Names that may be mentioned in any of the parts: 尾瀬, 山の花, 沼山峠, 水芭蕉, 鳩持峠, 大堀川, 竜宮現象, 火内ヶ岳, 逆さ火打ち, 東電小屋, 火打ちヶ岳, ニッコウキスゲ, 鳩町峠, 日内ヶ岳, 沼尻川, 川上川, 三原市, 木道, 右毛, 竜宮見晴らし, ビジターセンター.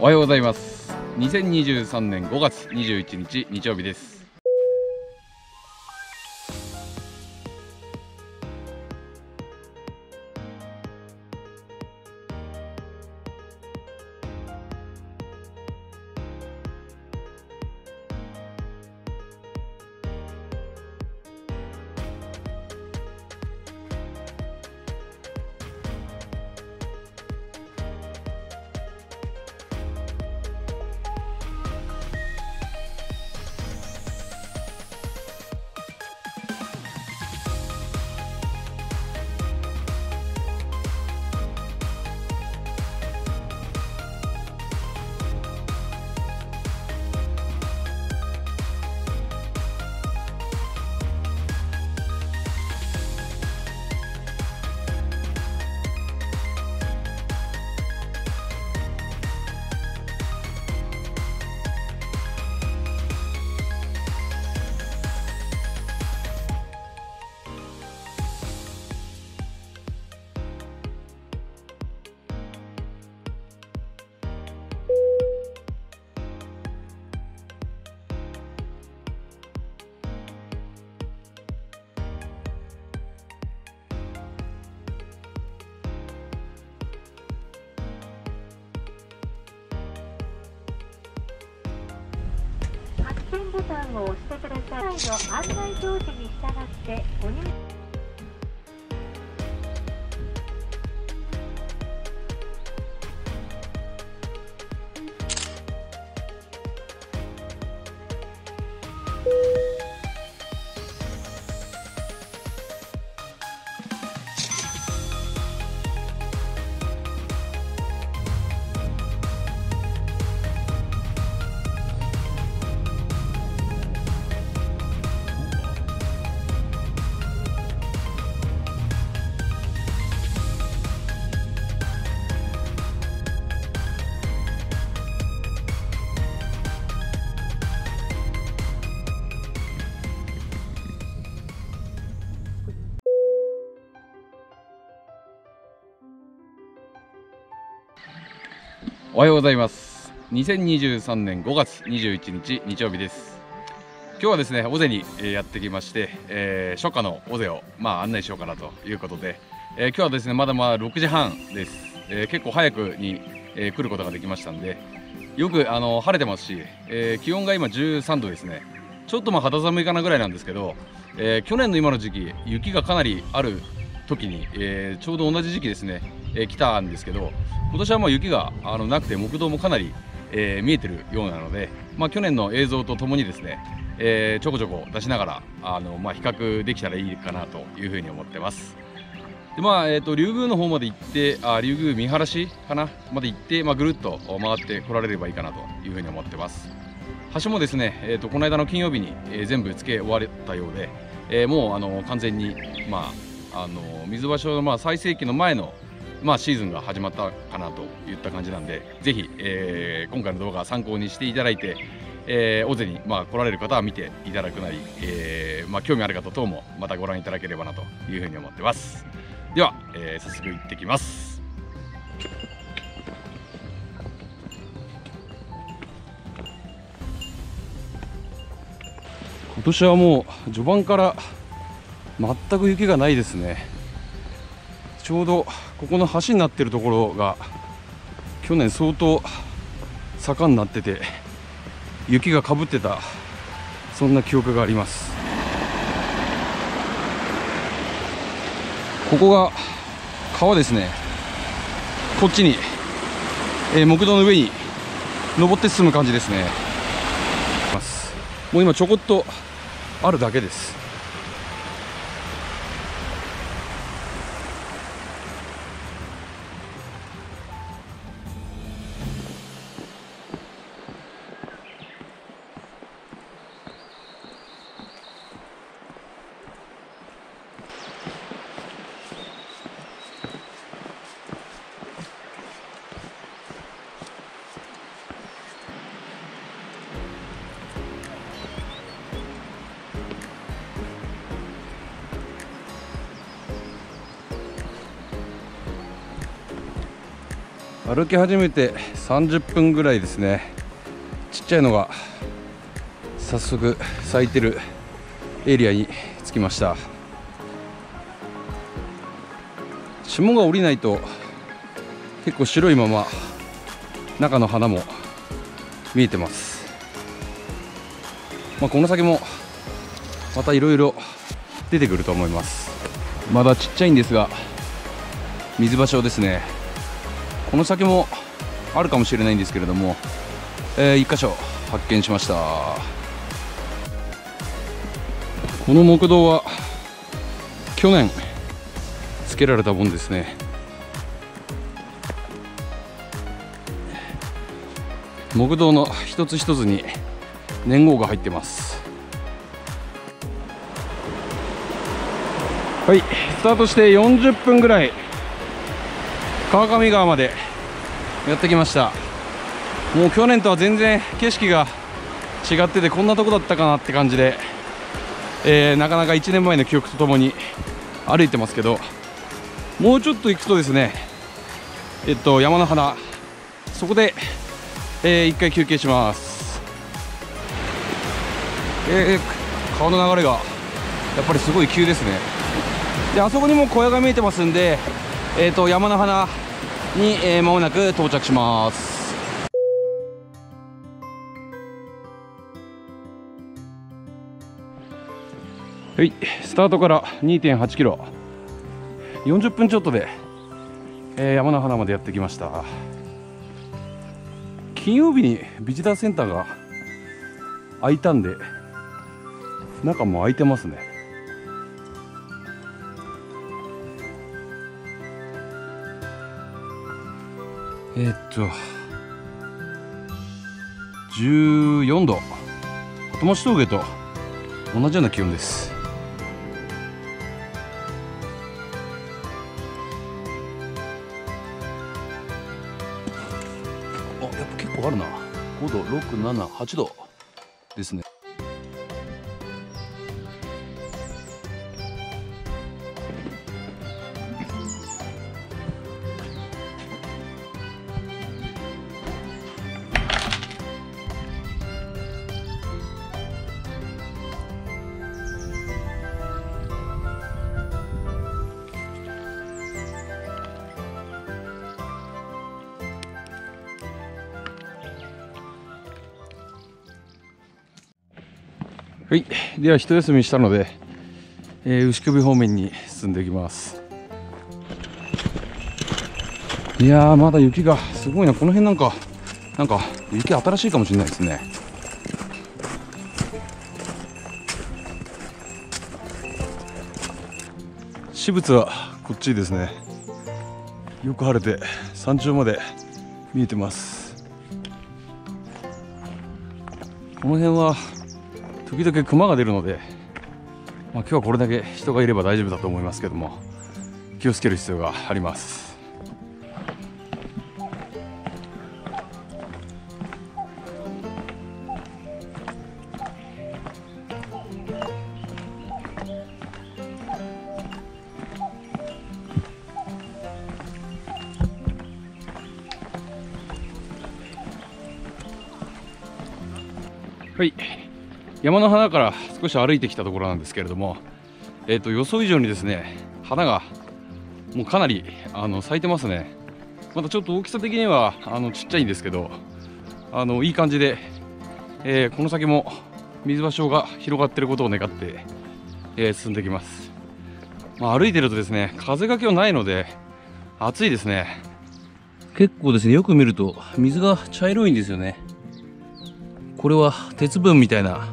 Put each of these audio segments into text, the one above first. おはようございます。2023年5月21日日曜日です。ボタンを押してください。機内の案内表示に従ってご入場。おはようございます。2023年5月21日日曜日です。今日はですね、尾瀬にやってきまして、初夏の尾瀬を案内しようかなということで、今日はですねまだ6時半です。結構早くに来ることができましたんで、よく晴れてますし、気温が今13度ですね。ちょっと肌寒いかなぐらいなんですけど、去年の今の時期雪がかなりある時に、ちょうど同じ時期ですね来たんですけど、今年は雪がなくて木道もかなり、見えてるようなので、去年の映像とともにですね、ちょこちょこ出しながら比較できたらいいかなというふうに思ってます。で竜宮の方まで行って、竜宮見晴らしかなまで行って、ぐるっと回ってこられればいいかなというふうに思ってます。橋もですね、この間の金曜日に、全部付け終われたようで、もう完全に、水場所の最盛期の前のシーズンが始まったかなといった感じなんで、ぜひ、今回の動画参考にしていただいて、尾瀬に来られる方は見ていただくなり、興味ある方等もまたご覧いただければなというふうに思ってます。では、早速行ってきます。今年はもう序盤から全く雪がないですね。ちょうどここの橋になっているところが去年相当坂になってて雪がかぶってた、そんな記憶があります。ここが川ですね。こっちに、木道の上に登って進む感じですね。もう今ちょこっとあるだけです。歩き始めて30分ぐらいですね。ちっちゃいのが早速咲いてるエリアに着きました。霜が降りないと結構白いまま中の花も見えてます。この先もまたいろいろ出てくると思います。まだちっちゃいんですが水芭蕉ですね。この先もあるかもしれないんですけれども、1箇所発見しました。この木道は去年つけられたもんですね。木道の一つ一つに年号が入ってます。はい、スタートして40分ぐらい川上川までやってきました。もう去年とは全然景色が違ってて、こんなとこだったかなって感じで、なかなか1年前の記憶とともに歩いてますけど、もうちょっと行くとですね、山の花、そこで、1回休憩します。川の流れがやっぱりすごい急ですね。であそこにも小屋が見えてますんで、山の花にまもなく到着します。はい、スタートから 2.8 キロ、40分ちょっとで、山の花までやってきました。金曜日にビジターセンターが開いたんで、中も開いてますね。14度、鳩町峠と同じような気温です。やっぱ結構あるな。5度、6、7、8度ですね。はい、では一休みしたので、牛首方面に進んでいきます。いやー、まだ雪がすごいな。この辺なんか雪新しいかもしれないですね。私物はこっちですね。よく晴れて山頂まで見えてます。この辺は時々熊が出るので、今日はこれだけ人がいれば大丈夫だと思いますけども、気をつける必要があります。はい、山の花から少し歩いてきたところなんですけれども、予想以上にですね、花がもうかなり咲いてますね。まだちょっと大きさ的にはちっちゃいんですけど、いい感じで、この先も水芭蕉が広がっていることを願って、進んできます。歩いてるとですね、風が今日ないので暑いですね。結構ですね、よく見ると水が茶色いんですよね。これは鉄分みたいな、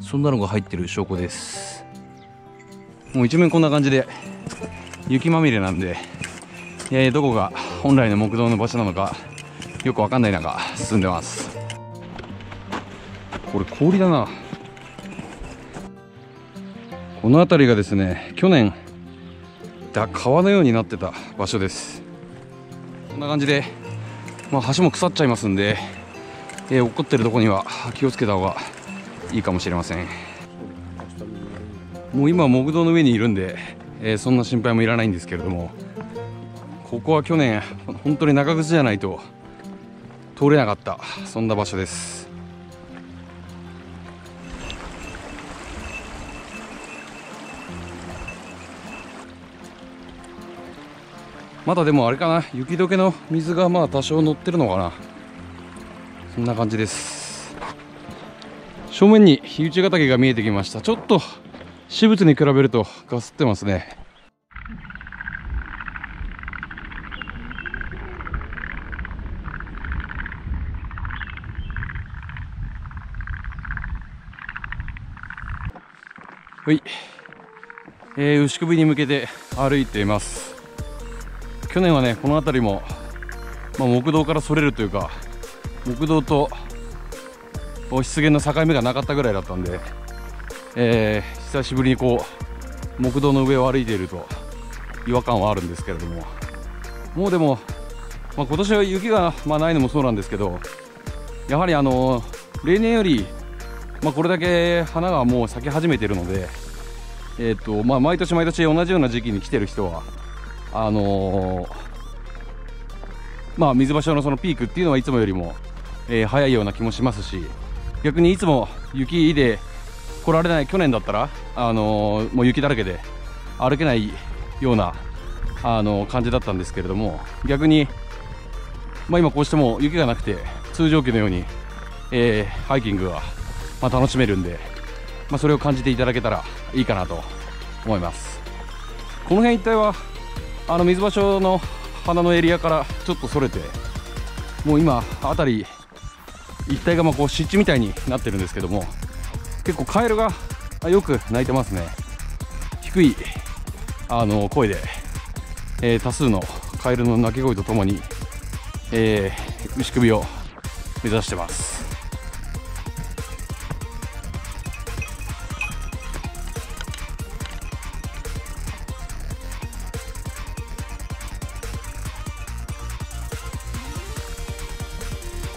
そんなのが入ってる証拠です。もう一面こんな感じで雪まみれなんで、どこが本来の木道の場所なのかよくわかんない中進んでます。これ氷だな。この辺りがですね、去年川のようになってた場所です。こんな感じで、橋も腐っちゃいますんで、落っこってるところには気をつけた方がいいかもしれません。もう今は木道の上にいるんで、そんな心配もいらないんですけれども、ここは去年本当に長靴じゃないと通れなかった、そんな場所です。まだでもあれかな、雪解けの水がまあ多少乗ってるのかな、そんな感じです。正面に火内ヶ岳が見えてきました。ちょっと私物に比べるとかすってますね。はい、牛首に向けて歩いています。去年はねこの辺りも、木道からそれるというか、木道と湿原の境目がなかったぐらいだったんで、久しぶりにこう木道の上を歩いていると違和感はあるんですけれども、もうでも、今年は雪が、ないのもそうなんですけど、やはり例年よりこれだけ花がもう咲き始めているので、毎年毎年同じような時期に来てる人は水場所のそのピークっていうのはいつもよりも、早いような気もしますし、逆にいつも雪で来られない、去年だったら、もう雪だらけで歩けないような、感じだったんですけれども、逆に、今こうしても雪がなくて通常期のように、ハイキングが楽しめるんで、それを感じていただけたらいいかなと思います。この辺一帯は水場所の花のエリアからちょっとそれて、もう今辺り一帯がこう湿地みたいになってるんですけども、結構カエルがよく鳴いてますね。低い声で、多数のカエルの鳴き声とともに、牛首を目指してます。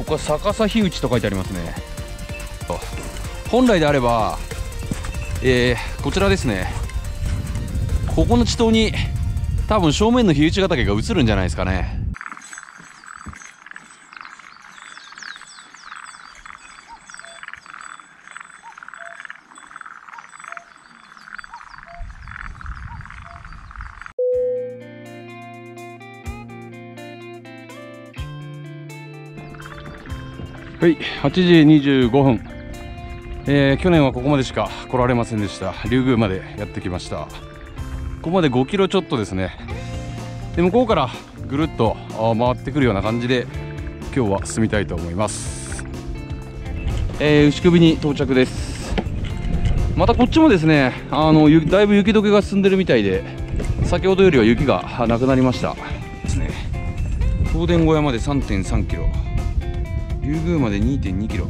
これ逆さ火打ちと書いてありますね。本来であれば、こちらですね、ここの地頭に多分正面の火打ちヶ岳が映るんじゃないですかね。はい、8時25分、去年はここまでしか来られませんでした。竜宮までやってきました。ここまで5キロちょっとですね。で、向こうからぐるっと回ってくるような感じで今日は進みたいと思います。牛首に到着です。またこっちもですね、だいぶ雪解けが進んでるみたいで、先ほどよりは雪がなくなりました。ですね。東電小屋まで 3.3 キロ。竜宮まで 2.2 キロ。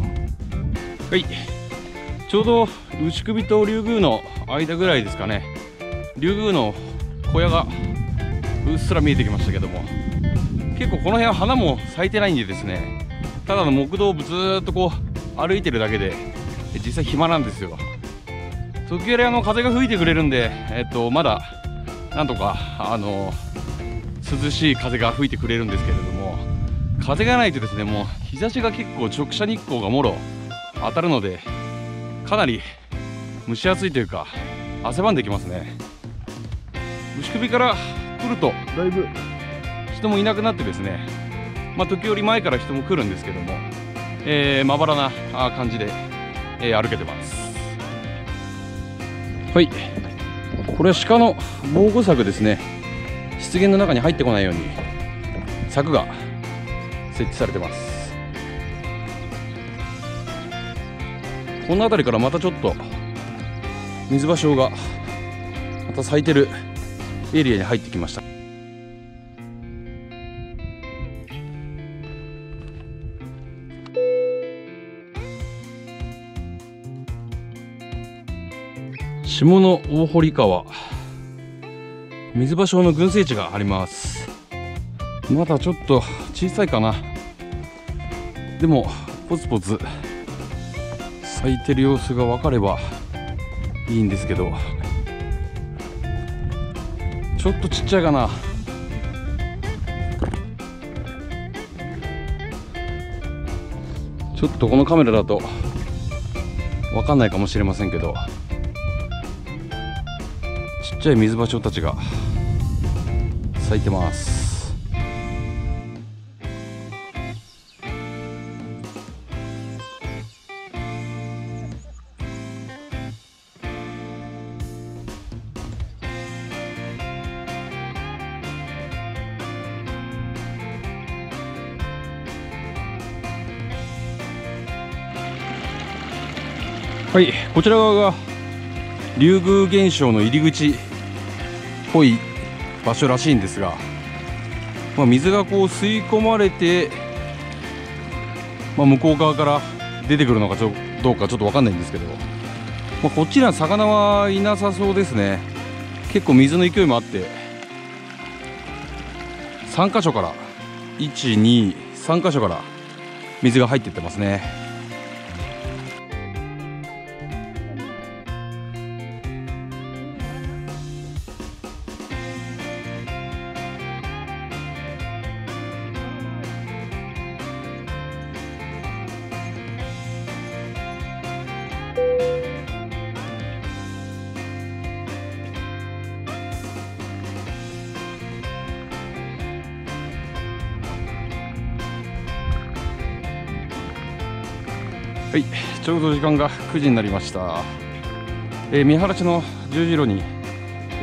はい、ちょうど牛首と竜宮の間ぐらいですかね。竜宮の小屋がうっすら見えてきましたけども、結構この辺は花も咲いてないんでですね、ただの木道をずーっとこう歩いてるだけで実際暇なんですよ。時折風が吹いてくれるんで、まだなんとか涼しい風が吹いてくれるんですけれども、風がないとですね、もう日差しが結構直射日光がもろ当たるので、かなり蒸し暑いというか汗ばんできますね。牛首から来るとだいぶ人もいなくなってですね、時折前から人も来るんですけども、まばらな感じで、歩けてます。はい、これは鹿の防護柵ですね。湿原の中に入ってこないように柵が設置されてます。この辺りからまたちょっと水芭蕉がまた咲いてるエリアに入ってきました。下の大堀川、水芭蕉の群生地があります。まだちょっと小さいかな、でもポツポツ咲いてる様子が分かればいいんですけど、ちょっとちっちゃいかな。ちょっとこのカメラだと分かんないかもしれませんけど、ちっちゃい水芭蕉たちが咲いてます。はい、こちら側が竜宮現象の入り口っぽい場所らしいんですが、まあ、水がこう吸い込まれて、まあ、向こう側から出てくるのかどうかちょっと分かんないんですけど、まあ、こっちには魚はいなさそうですね。結構水の勢いもあって3か所から123か所から水が入っていってますね。はい、ちょうど時間が9時になりました。三原市の十字路に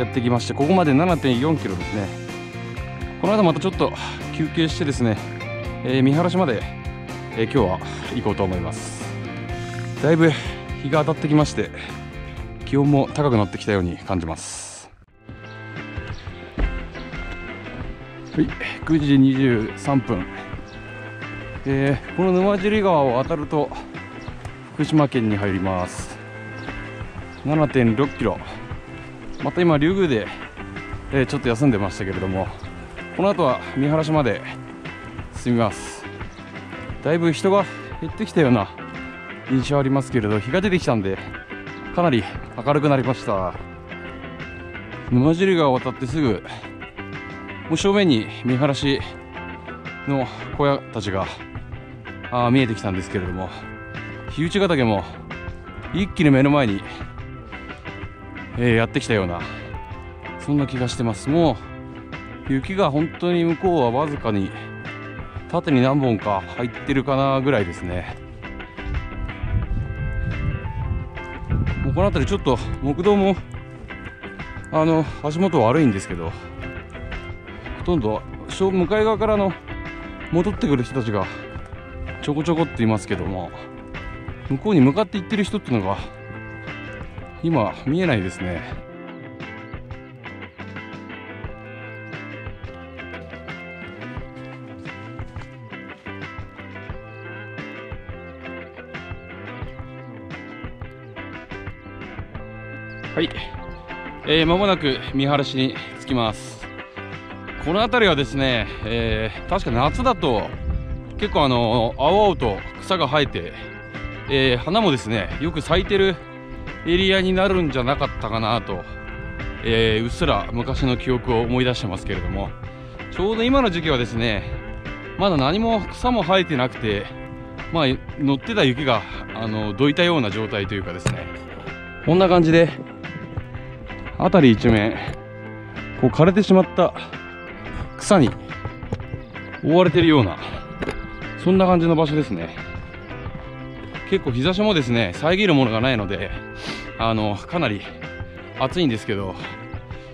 やってきまして、ここまで 7.4 キロですね。この後またちょっと休憩してですね、三原市まで、今日は行こうと思います。だいぶ日が当たってきまして、気温も高くなってきたように感じます。はい、9時23分、この沼尻川を渡ると福島県に入ります。 7.6 キロ。また今、竜宮で、ちょっと休んでましたけれども、この後は三原市まで進みます。だいぶ人が減ってきたような印象ありますけれど、日が出てきたんでかなり明るくなりました。沼尻川を渡ってすぐもう正面に三原市の小屋たちが見えてきたんですけれども、日内ヶ岳も一気に目の前に、やってきたようなそんな気がしてます。もう雪が本当に向こうはわずかに縦に何本か入ってるかなぐらいですね。もうこの辺りちょっと木道も足元悪いんですけど、ほとんど向かい側からの戻ってくる人たちがちょこちょこっていますけども、向こうに向かって行ってる人っていうのが今見えないですね。はい、まもなく三原市に着きます。この辺りはですね、確か夏だと結構青々と草が生えて、花もですねよく咲いてるエリアになるんじゃなかったかなと、うっすら昔の記憶を思い出してますけれども、ちょうど今の時期はですねまだ何も草も生えてなくて、まあ、乗ってた雪がどいたような状態というかですね、こんな感じで辺り一面こう枯れてしまった草に覆われているようなそんな感じの場所ですね。結構日差しもですね遮るものがないのでかなり暑いんですけど、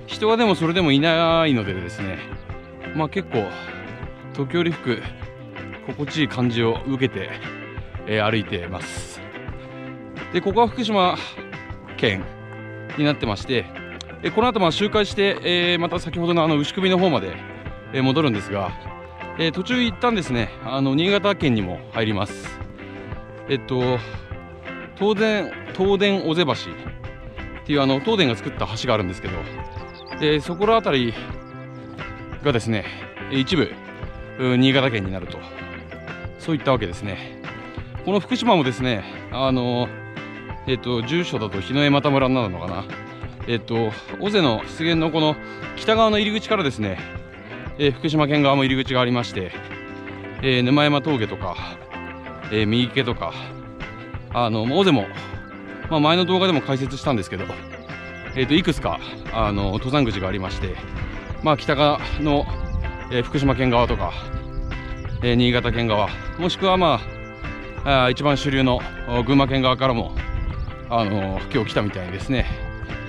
人がでもそれでもいないのでですね、まあ、結構時折吹く心地いい感じを受けて、歩いてます。でここは福島県になってまして、この後まあ周回して、また先ほどの牛首の方まで、戻るんですが、途中一旦ですね新潟県にも入ります。東電尾瀬橋っていう東電が作った橋があるんですけど、そこら辺りがですね一部新潟県になると、そういったわけですね。この福島もですね住所だと日の江又村になるのかな、尾瀬の湿原のこの北側の入り口からですね、福島県側も入り口がありまして、沼山峠とか右毛とか、もうでも、前の動画でも解説したんですけど、いくつか登山口がありまして、北側の、福島県側とか、新潟県側、もしくは、一番主流の群馬県側からも今日来たみたいですね、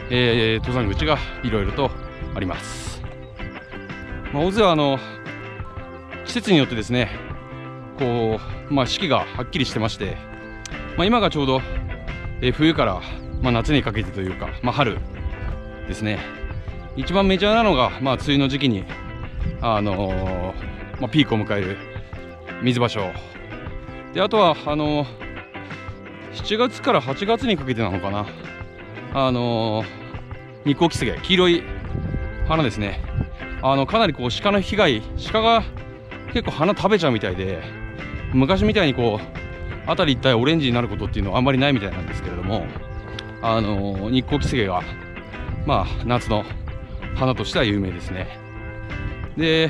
登山口がいろいろとあります。尾瀬は季節によってですねこう、四季がはっきりしてまして、今がちょうど、冬から、夏にかけてというか、春ですね。一番メジャーなのが、梅雨の時期に、ピークを迎える水場所で、あとは7月から8月にかけてなのかな、ニコキスゲ、黄色い花ですね。かなりこう鹿の被害、鹿が結構花食べちゃうみたいで、昔みたいにこう辺り一帯オレンジになることっていうのはあんまりないみたいなんですけれども、ニッコウキスゲが夏の花としては有名ですね。で、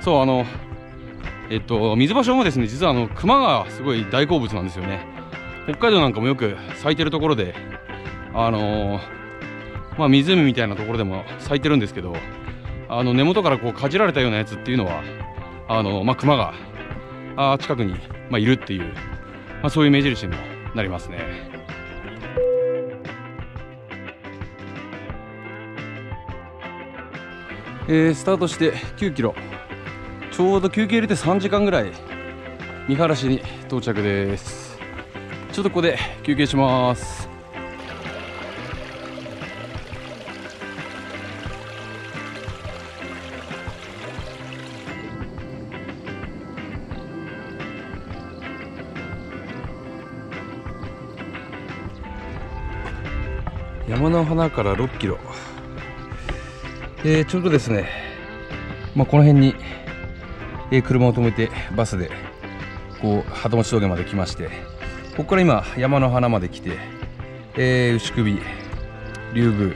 そう水場所もですね、実は熊がすごい大好物なんですよね。北海道なんかもよく咲いてるところで、湖みたいなところでも咲いてるんですけど、根元からこうかじられたようなやつっていうのは熊が近くに、いるっていう、そういう目印にもなりますね。スタートして9キロ、ちょうど休憩入れて3時間ぐらい、見晴らしに到着です。ちょっとここで休憩します。山の花から6キロ、ちょうどですね、この辺に、車を止めてバスでこう鳩持峠まで来まして、ここから今山の花まで来て、牛首、竜宮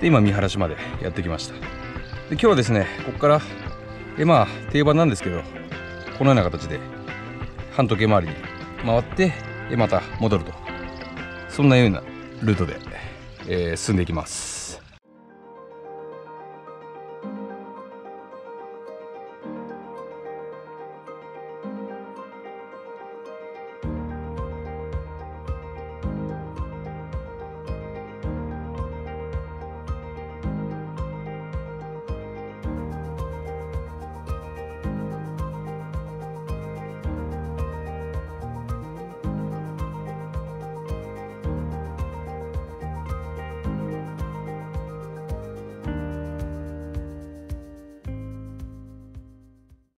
で今見晴らしまでやってきました。で今日はですね、ここから、定番なんですけど、このような形で反時計回りに回って、また戻ると、そんなようなルートで進んでいきます。